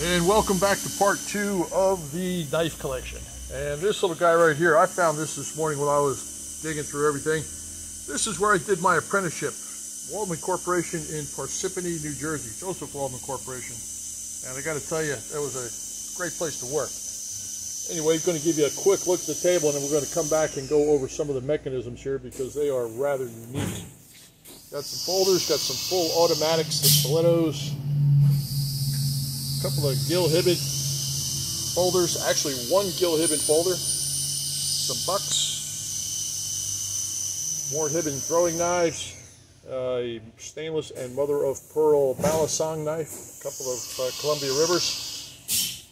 And welcome back to part two of the knife collection. And this little guy right here, I found this morning when I was digging through everything. This is where I did my apprenticeship. Waldman Corporation in Parsippany, New Jersey. Joseph Waldman Corporation. And I got to tell you, that was a great place to work. Anyway, I'm going to give you a quick look at the table, and then we're going to come back and go over some of the mechanisms here because they are rather unique. Got some folders, got some full automatics, the stilettos, a couple of Gil Hibben folders, actually one Gil Hibben folder, some bucks, more Hibben throwing knives, a stainless and mother of pearl balisong knife, a couple of Columbia Rivers,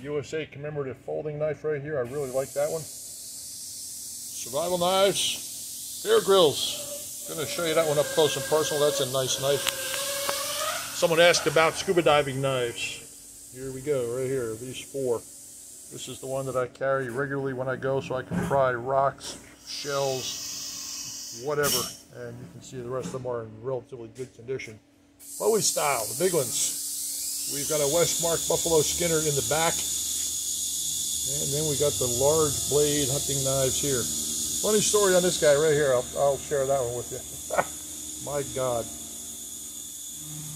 USA commemorative folding knife right here, I really like that one, survival knives, Bear Grylls. Going to show you that one up close and personal. That's a nice knife. Someone asked about scuba diving knives. Here we go, right here, these four. This is the one that I carry regularly when I go so I can fry rocks, shells, whatever. And you can see the rest of them are in relatively good condition. Bowie style, the big ones. We've got a Westmark Buffalo Skinner in the back. And then we got the large blade hunting knives here. Funny story on this guy right here. I'll share that one with you. My God.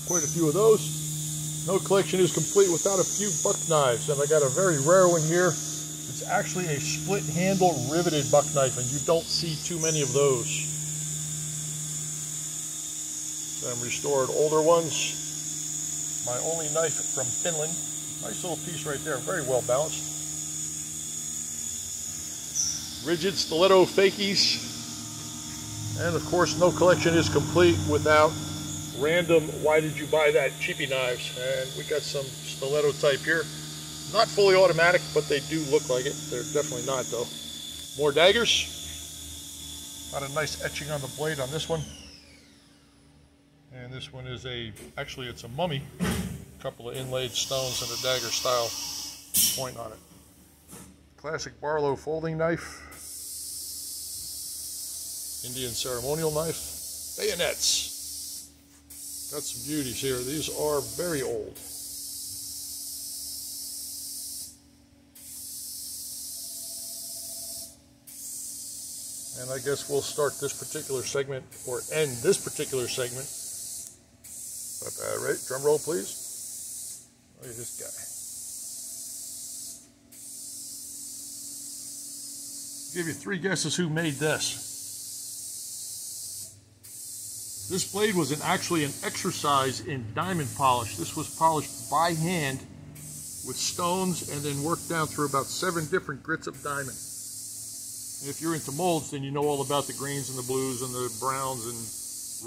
Quite a few of those. No collection is complete without a few buck knives. And I got a very rare one here. It's actually a split handle riveted buck knife, and you don't see too many of those. Some restored older ones. My only knife from Finland. Nice little piece right there. Very well balanced. Rigid stiletto fakies, and of course no collection is complete without random why did you buy that cheapy knives. And we got some stiletto type here, not fully automatic, but they do look like it. They're definitely not though. More daggers, got a nice etching on the blade on this one, and this one is actually it's a mummy, a couple of inlaid stones and a dagger style point on it. Classic Barlow folding knife, Indian ceremonial knife, bayonets. Got some beauties here. These are very old. And I guess we'll start this particular segment, or end this particular segment. Got that right. Drum roll, please. Look at this guy. Give you three guesses who made this. This blade was actually an exercise in diamond polish. This was polished by hand with stones and then worked down through about 7 different grits of diamond. And if you're into molds, then you know all about the greens and the blues and the browns and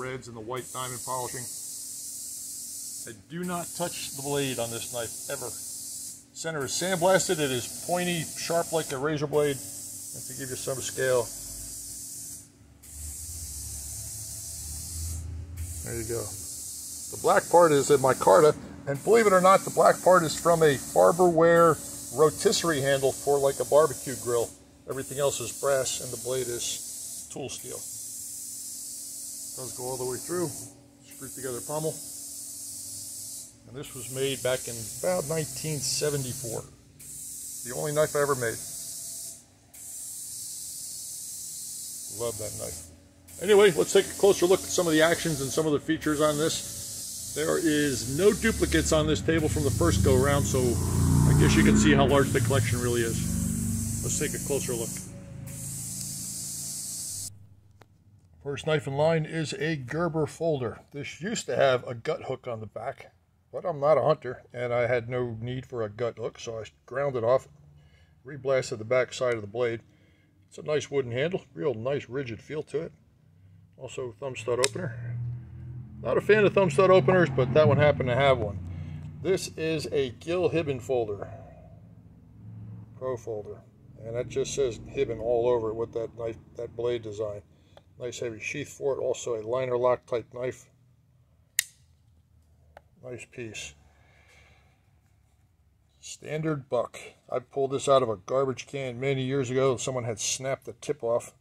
reds and the white diamond polishing. I do not touch the blade on this knife ever. Center is sandblasted. It is pointy, sharp like a razor blade. And to give you some scale, there you go. The black part is a micarta, and believe it or not, the black part is from a Farberware rotisserie handle for like a barbecue grill. Everything else is brass, and the blade is tool steel. It does go all the way through, screwed together pommel. And this was made back in about 1974. The only knife I ever made. Love that knife. Anyway, let's take a closer look at some of the actions and some of the features on this. There is no duplicates on this table from the first go round, so I guess you can see how large the collection really is. Let's take a closer look. First knife in line is a Gerber folder. This used to have a gut hook on the back, but I'm not a hunter and I had no need for a gut hook, so I ground it off, reblasted the back side of the blade. It's a nice wooden handle, real nice rigid feel to it. Also thumb stud opener. Not a fan of thumb stud openers, but that one happened to have one. This is a Gil Hibben folder, pro folder, and that just says Hibben all over it with that knife, that blade design. Nice heavy sheath for it. Also a liner lock type knife. Nice piece. Standard buck. I pulled this out of a garbage can many years ago. Someone had snapped the tip off,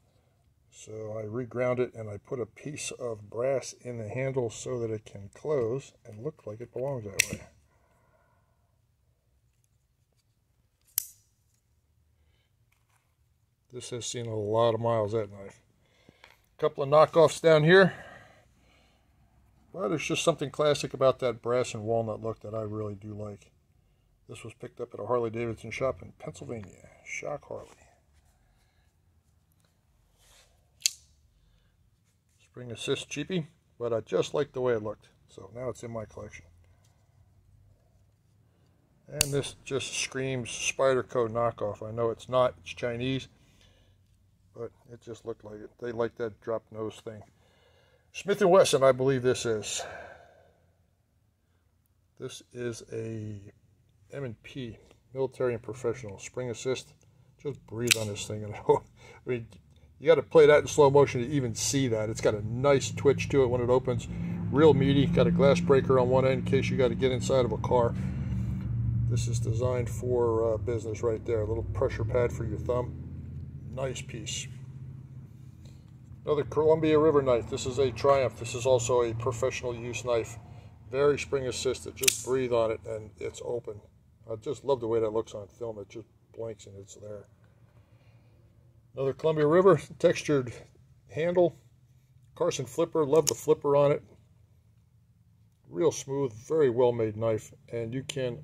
so I reground it and I put a piece of brass in the handle so that it can close and look like it belongs that way. This has seen a lot of miles, that knife. A couple of knockoffs down here. But there's just something classic about that brass and walnut look that I really do like. This was picked up at a Harley-Davidson shop in Pennsylvania. Shock Harley. Spring assist cheapie, but I just liked the way it looked. So now it's in my collection. And this just screams Spyderco knockoff. I know it's not, it's Chinese, but it just looked like it. They like that drop nose thing. Smith & Wesson, I believe this is. This is a M&P, military and professional, spring assist. Just breathe on this thing. And I mean, you got to play that in slow motion to even see that. It's got a nice twitch to it when it opens. Real meaty, got a glass breaker on one end in case you got to get inside of a car. This is designed for business right there. A little pressure pad for your thumb. Nice piece. Another Columbia River knife. This is a Triumph. This is also a professional use knife. Very spring assisted. Just breathe on it and it's open. I just love the way that looks on film. It just blinks and it's there. Another Columbia River textured handle. Carson flipper. Love the flipper on it. Real smooth. Very well made knife. And you can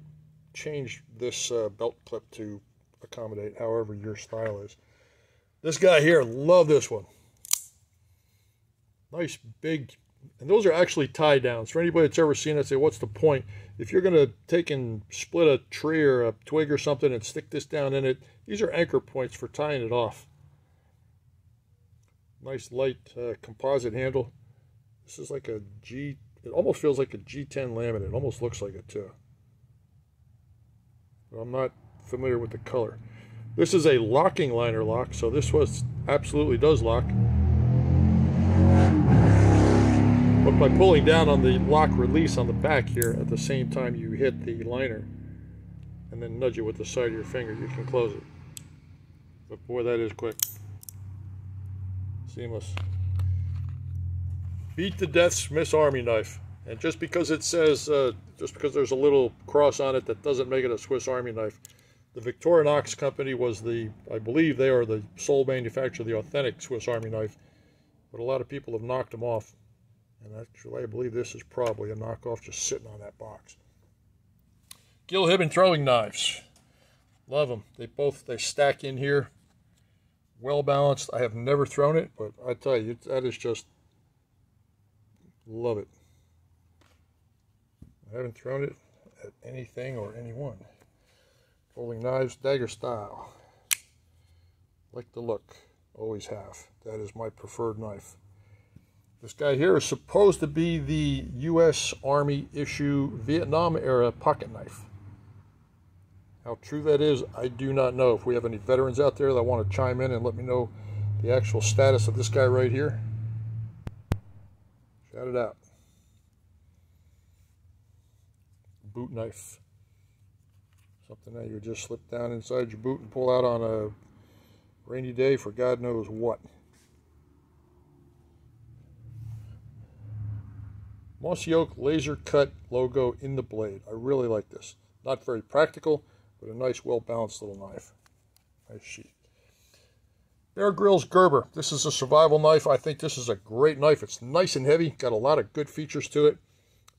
change this belt clip to accommodate however your style is. This guy here. Love this one. Nice big, and those are actually tie downs. For anybody that's ever seen it, say, what's the point? If you're going to take and split a tree or a twig or something and stick this down in it, these are anchor points for tying it off. Nice light composite handle. This is like a G, it almost feels like a G10 laminate. It almost looks like it too. But I'm not familiar with the color. This is a locking liner lock, so this was absolutely does lock. But by pulling down on the lock release on the back here, at the same time you hit the liner and then nudge it with the side of your finger, you can close it. But boy, that is quick. Seamless. Beat to death Smith's Army knife. And just because it says, just because there's a little cross on it, that doesn't make it a Swiss Army knife. The Victorinox company was the, I believe they are the sole manufacturer of the authentic Swiss Army knife. But a lot of people have knocked them off. And actually, I believe this is probably a knockoff just sitting on that box. Gil Hibben throwing knives. Love them. They stack in here. Well balanced. I have never thrown it, but I tell you, that is just... Love it. I haven't thrown it at anything or anyone. Folding knives, dagger style. Like the look. Always have. That is my preferred knife. This guy here is supposed to be the U.S. Army issue Vietnam-era pocket knife. How true that is, I do not know. If we have any veterans out there that want to chime in and let me know the actual status of this guy right here, shout it out. Boot knife. Something that you would just slip down inside your boot and pull out on a rainy day for God knows what. Mossy Oak laser cut logo in the blade. I really like this. Not very practical, but a nice, well balanced little knife. Nice sheath. Bear Grylls Gerber. This is a survival knife. I think this is a great knife. It's nice and heavy. Got a lot of good features to it.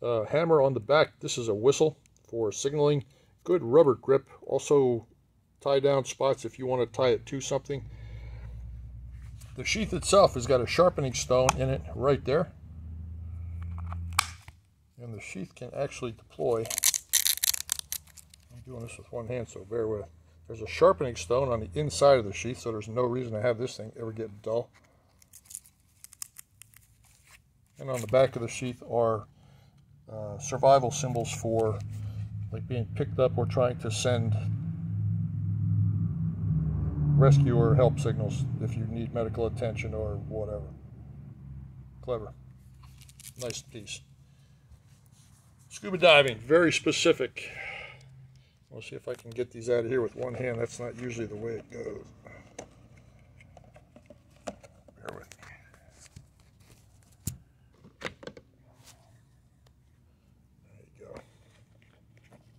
Hammer on the back. This is a whistle for signaling. Good rubber grip. Also tie down spots if you want to tie it to something. The sheath itself has got a sharpening stone in it right there. And the sheath can actually deploy. I'm doing this with one hand, so bear with. There's a sharpening stone on the inside of the sheath, so there's no reason to have this thing ever get dull. And on the back of the sheath are survival symbols for like being picked up or trying to send rescue or help signals if you need medical attention or whatever. Clever. Nice piece. Scuba diving, very specific. We'll see if I can get these out of here with one hand. That's not usually the way it goes. Bear with me. There you go.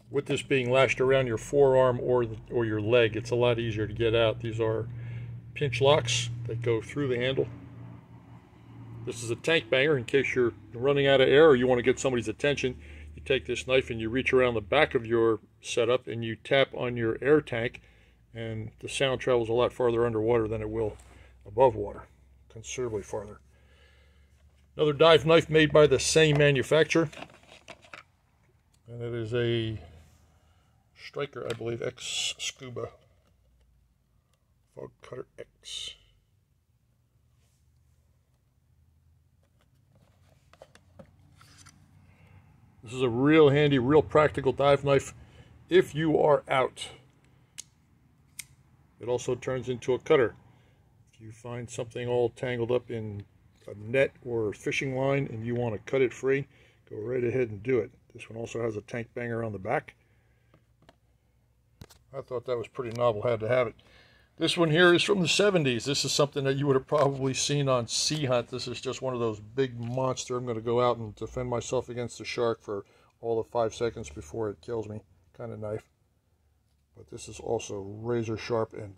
With this being lashed around your forearm or your leg, it's a lot easier to get out. These are pinch locks that go through the handle. This is a tank banger. In case you're running out of air or you want to get somebody's attention, you take this knife and you reach around the back of your setup and you tap on your air tank, and the sound travels a lot farther underwater than it will above water, considerably farther. Another dive knife made by the same manufacturer, and it is a Stryker, I believe, X Scuba, Fog Cutter X. This is a real handy, real practical dive knife if you are out. It also turns into a cutter. If you find something all tangled up in a net or fishing line and you want to cut it free, go right ahead and do it. This one also has a tank banger on the back. I thought that was pretty novel, had to have it. This one here is from the 70s. This is something that you would have probably seen on Sea Hunt. This is just one of those big monster. I'm going to go out and defend myself against the shark for all of 5 seconds before it kills me kind of knife. But this is also razor sharp and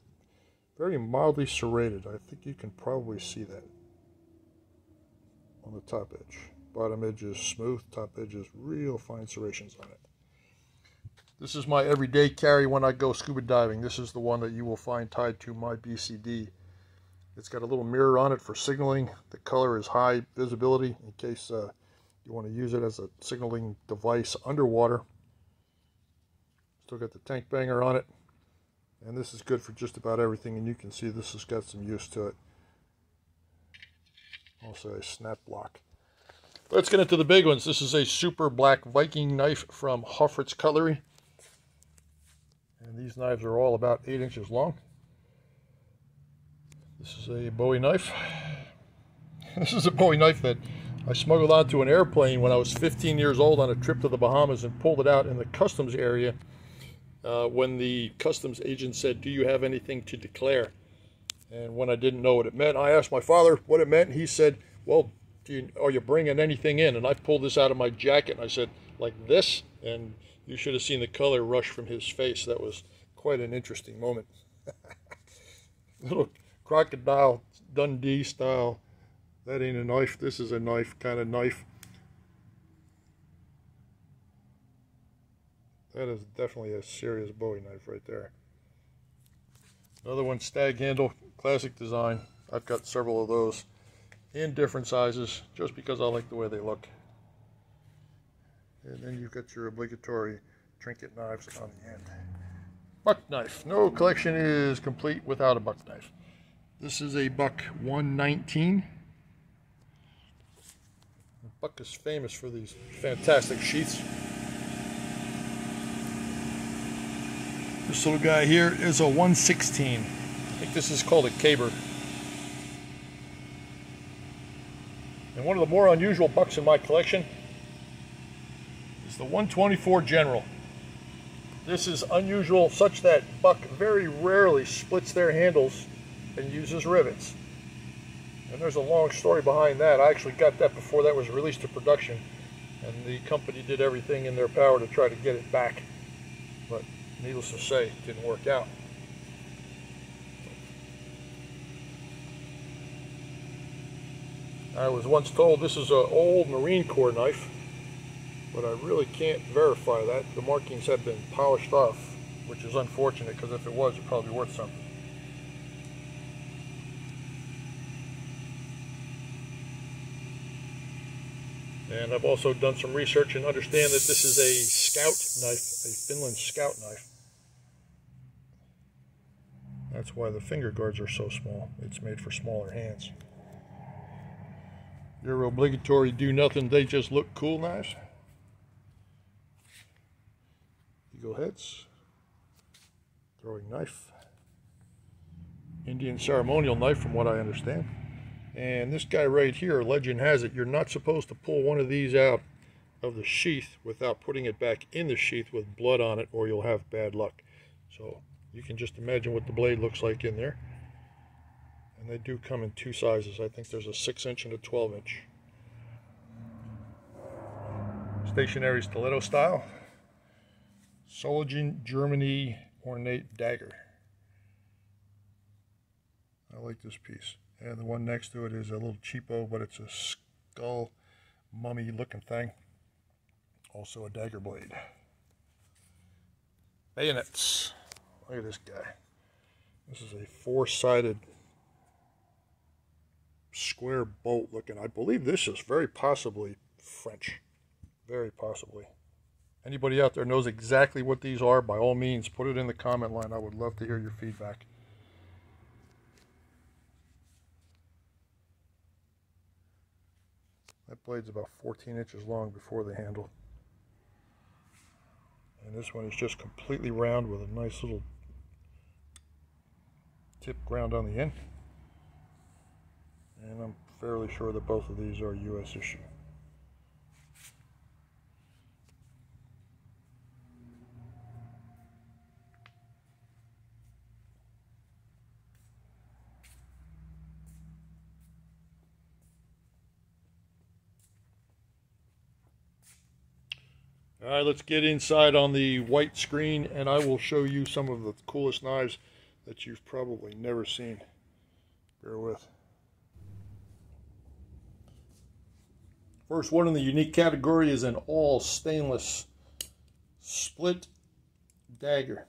very mildly serrated. I think you can probably see that on the top edge. Bottom edge is smooth, top edge is real fine serrations on it. This is my everyday carry when I go scuba diving. This is the one that you will find tied to my BCD. It's got a little mirror on it for signaling. The color is high visibility in case you want to use it as a signaling device underwater. Still got the tank banger on it. And this is good for just about everything, and you can see this has got some use to it. Also a snap block. Let's get into the big ones. This is a super black Viking knife from Hoffritz Cutlery. And these knives are all about 8 inches long. This is a Bowie knife. This is a Bowie knife that I smuggled onto an airplane when I was 15 years old on a trip to the Bahamas, and pulled it out in the customs area when the customs agent said, "Do you have anything to declare?" And when I didn't know what it meant, I asked my father what it meant, and he said, "Well, are you bringing anything in?" And I pulled this out of my jacket, and I said, "Like this?" And you should have seen the color rush from his face. That was quite an interesting moment. Little Crocodile Dundee style. That ain't a knife. This is a knife, kind of knife. That is definitely a serious Bowie knife right there. Another one, stag handle, classic design. I've got several of those in different sizes, just because I like the way they look. And then you've got your obligatory trinket knives on the end. Buck knife. No collection is complete without a buck knife. This is a buck 119. Buck is famous for these fantastic sheaths. This little guy here is a 116. I think this is called a caber. And one of the more unusual bucks in my collection is the 124 General. This is unusual such that buck very rarely splits their handles and uses rivets. And there's a long story behind that. I actually got that before that was released to production, and the company did everything in their power to try to get it back. But needless to say, it didn't work out. I was once told this is an old Marine Corps knife, but I really can't verify that. The markings have been polished off, which is unfortunate, because if it was, it'd probably be worth something. And I've also done some research and understand that this is a scout knife, a Finland scout knife. That's why the finger guards are so small. It's made for smaller hands. Your obligatory do-nothing, they just look cool knives. Eagle heads. Throwing knife. Indian ceremonial knife, from what I understand. And this guy right here, legend has it, you're not supposed to pull one of these out of the sheath without putting it back in the sheath with blood on it, or you'll have bad luck. So you can just imagine what the blade looks like in there. And they do come in two sizes. I think there's a 6-inch and a 12-inch. Stationary stiletto style. Solingen, Germany, ornate dagger. I like this piece. And the one next to it is a little cheapo, but it's a skull mummy looking thing. Also a dagger blade. Bayonets. Look at this guy. This is a four-sided square bolt looking. I believe this is very possibly French. Very possibly. Anybody out there knows exactly what these are, by all means, put it in the comment line. I would love to hear your feedback. That blade's about 14 inches long before the handle. And this one is just completely round with a nice little tip ground on the end. And I'm fairly sure that both of these are U.S. issue. All right, let's get inside on the white screen, and I will show you some of the coolest knives that you've probably never seen. Bear with. First one in the unique category is an all stainless split dagger.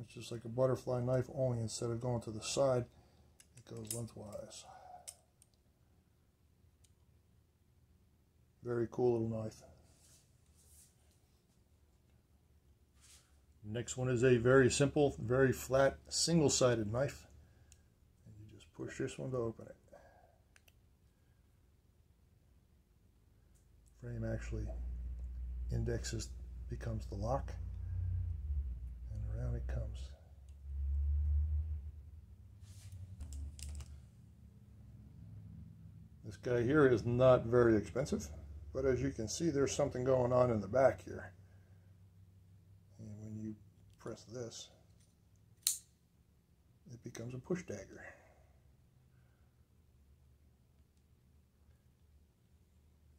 It's just like a butterfly knife, only instead of going to the side, it goes lengthwise. Very cool little knife. Next one is a very simple, very flat, single-sided knife. And you just push this one to open it. Frame actually indexes, becomes the lock, and around it comes. This guy here is not very expensive. But as you can see, there's something going on in the back here. And when you press this, it becomes a push dagger.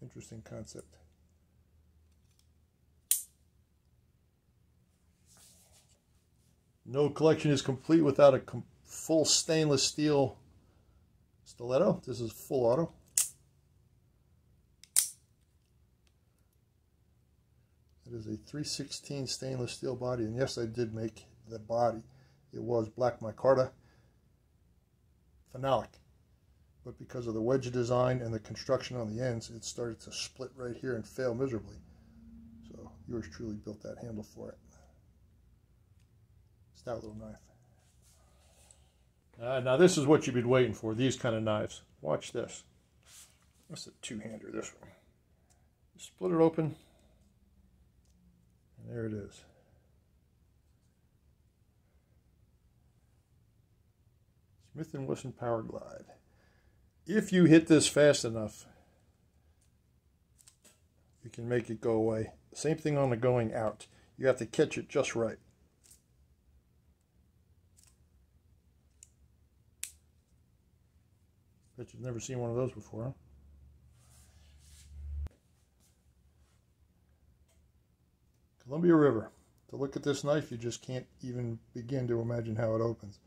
Interesting concept. No collection is complete without a full stainless steel stiletto. This is full auto. It is a 3/16 stainless steel body, and yes, I did make the body. It was black micarta, phenolic, but because of the wedge design and the construction on the ends, it started to split right here and fail miserably. So yours truly built that handle for it. Stout little knife. Now this is what you've been waiting for, these kind of knives. Watch this. That's a two-hander, this one. Split it open. There it is. Smith & Wesson Power Glide. If you hit this fast enough, you can make it go away. Same thing on the going out. You have to catch it just right. Bet you've never seen one of those before, huh? Columbia River. To look at this knife, you just can't even begin to imagine how it opens.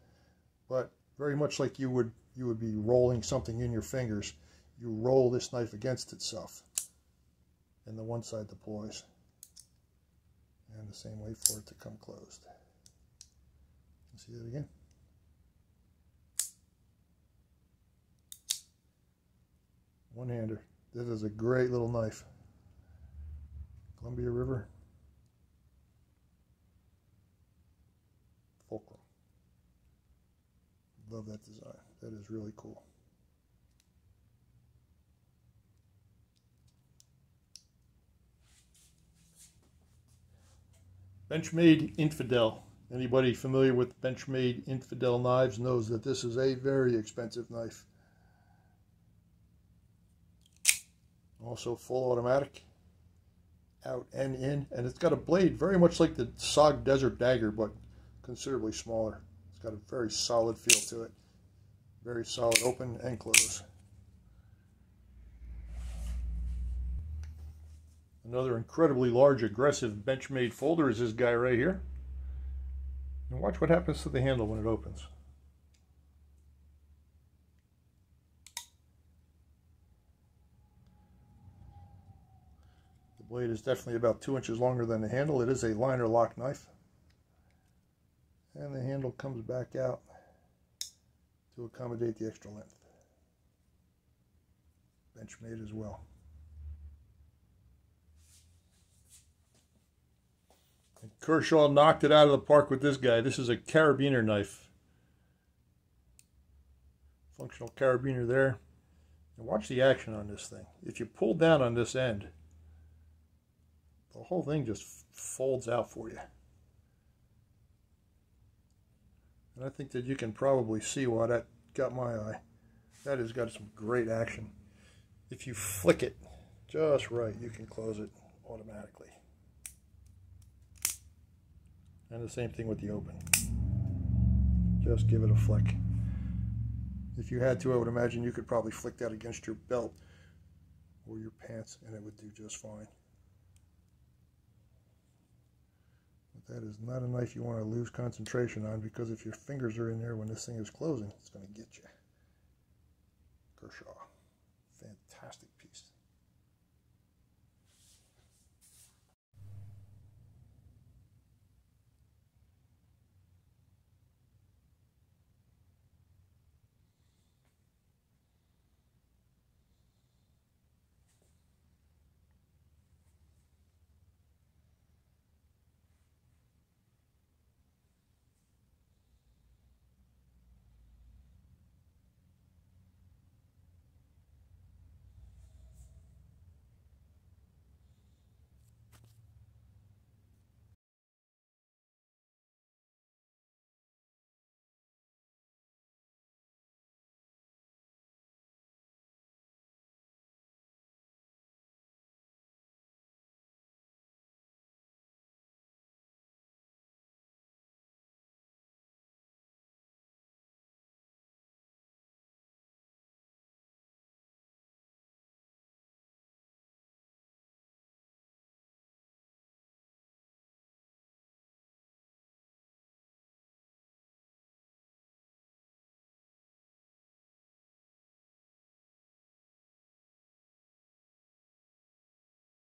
But very much like you would be rolling something in your fingers, you roll this knife against itself. And the one side deploys. And the same way for it to come closed. See that again? One-hander. This is a great little knife. Columbia River. Love that design. That is really cool. Benchmade Infidel. Anybody familiar with Benchmade Infidel knives knows that this is a very expensive knife. Also full automatic. Out and in. And it's got a blade very much like the Sog Desert Dagger, but considerably smaller. Got a very solid feel to it. Very solid open and close. Another incredibly large, aggressive Benchmade folder is this guy right here. Watch what happens to the handle when it opens. The blade is definitely about 2 inches longer than the handle. It is a liner lock knife. And the handle comes back out to accommodate the extra length. Benchmade as well. And Kershaw knocked it out of the park with this guy. This is a carabiner knife. Functional carabiner there. And watch the action on this thing. If you pull down on this end, the whole thing just folds out for you. And I think that you can probably see why that got my eye. That has got some great action. If you flick it just right, you can close it automatically. And the same thing with the open. Just give it a flick. If you had to, I would imagine you could probably flick that against your belt or your pants and it would do just fine. But that is not a knife you want to lose concentration on, because if your fingers are in there when this thing is closing, it's going to get you. Kershaw. Fantastic